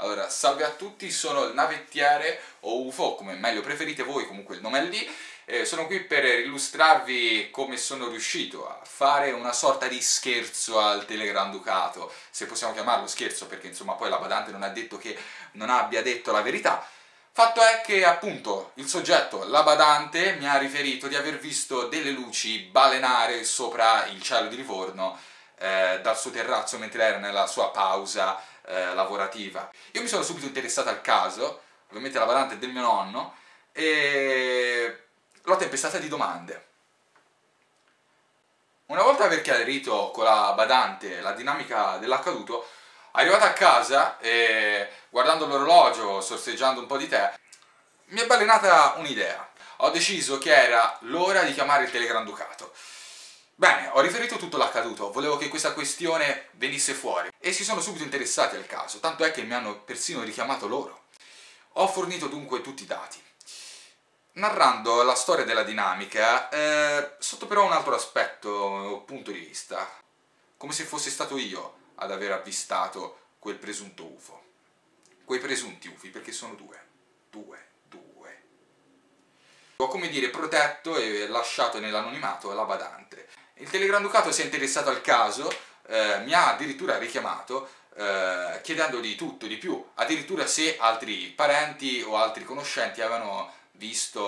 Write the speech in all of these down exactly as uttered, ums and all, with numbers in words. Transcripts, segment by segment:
Allora, salve a tutti, sono il Navettiere o U F O, come meglio preferite voi, comunque il nome è lì. Eh, sono qui per illustrarvi come sono riuscito a fare una sorta di scherzo al Telegranducato, se possiamo chiamarlo scherzo, perché insomma poi la badante non ha detto che non abbia detto la verità. Fatto è che appunto il soggetto, la badante, mi ha riferito di aver visto delle luci balenare sopra il cielo di Livorno eh, dal suo terrazzo mentre era nella sua pausa Eh, lavorativa. Io mi sono subito interessato al caso, ovviamente la badante è del mio nonno, e l'ho tempestata di domande. Una volta aver chiarito con la badante la dinamica dell'accaduto, arrivata a casa e guardando l'orologio, sorseggiando un po' di tè, mi è balenata un'idea. Ho deciso che era l'ora di chiamare il Telegranducato. Bene, ho riferito tutto l'accaduto, volevo che questa questione venisse fuori e si sono subito interessati al caso, tanto è che mi hanno persino richiamato loro. Ho fornito dunque tutti i dati. Narrando la storia della dinamica, eh, sotto però un altro aspetto o punto di vista, come se fosse stato io ad aver avvistato quel presunto U F O. Quei presunti U F I, perché sono due. Due. Due. Ho, come dire, protetto e lasciato nell'anonimato la badante. Il Telegranducato si è interessato al caso, eh, mi ha addirittura richiamato eh, chiedendo di tutto, di più, addirittura se altri parenti o altri conoscenti avevano visto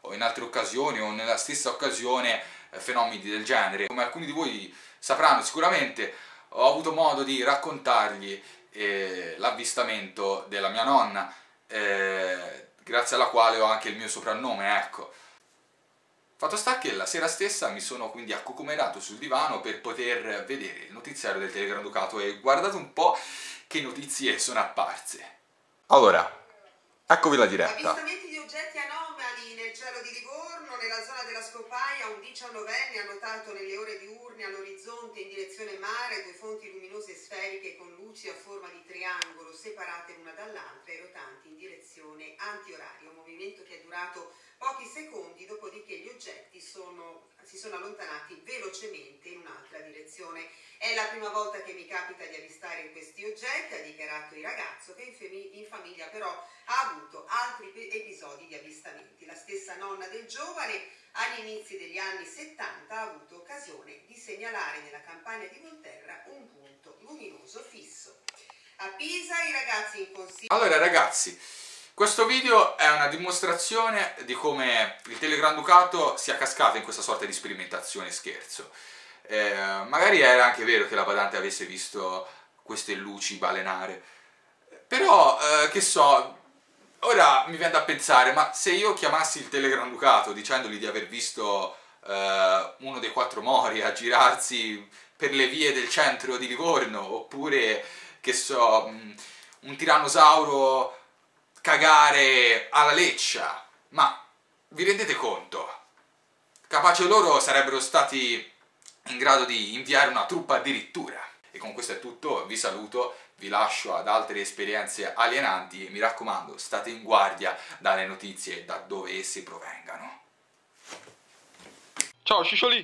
o in altre occasioni o nella stessa occasione eh, fenomeni del genere. Come alcuni di voi sapranno sicuramente, ho avuto modo di raccontargli eh, l'avvistamento della mia nonna, eh, grazie alla quale ho anche il mio soprannome, ecco. Fatto sta che la sera stessa mi sono quindi accocomerato sul divano per poter vedere il notiziario del Telegranducato e guardate un po' che notizie sono apparse. Allora, eccovi la diretta. Avvistamenti di oggetti anomali nel cielo di Livorno, nella zona della Scopaia, un diciannovenne ha notato nelle ore diurne all'orizzonte in direzione mare due fonti luminose sferiche con luci a forma di triangolo separate una dall'altra e rotanti in direzione antiorario, un movimento che è durato pochi secondi, dopodiché gli oggetti sono, si sono allontanati velocemente in un'altra direzione. È la prima volta che mi capita di avvistare questi oggetti, ha dichiarato il ragazzo, che in, fami in famiglia però ha avuto altri episodi di avvistamenti. La stessa nonna del giovane agli inizi degli anni settanta ha avuto occasione di segnalare nella campagna di Monterra un punto luminoso fisso. A Pisa i ragazzi in consiglio... Allora ragazzi, questo video è una dimostrazione di come il Telegranducato sia cascato in questa sorta di sperimentazione scherzo. Eh, magari era anche vero che la badante avesse visto queste luci balenare, però eh, che so, ora mi viene da pensare, ma se io chiamassi il Telegranducato dicendogli di aver visto eh, uno dei quattro mori a girarsi per le vie del centro di Livorno, oppure che so, un tirannosauro cagare alla Leccia, ma vi rendete conto? Capace loro sarebbero stati in grado di inviare una truppa addirittura. E con questo è tutto, vi saluto, vi lascio ad altre esperienze alienanti e mi raccomando, state in guardia dalle notizie da dove esse provengano. Ciao Ciccioli!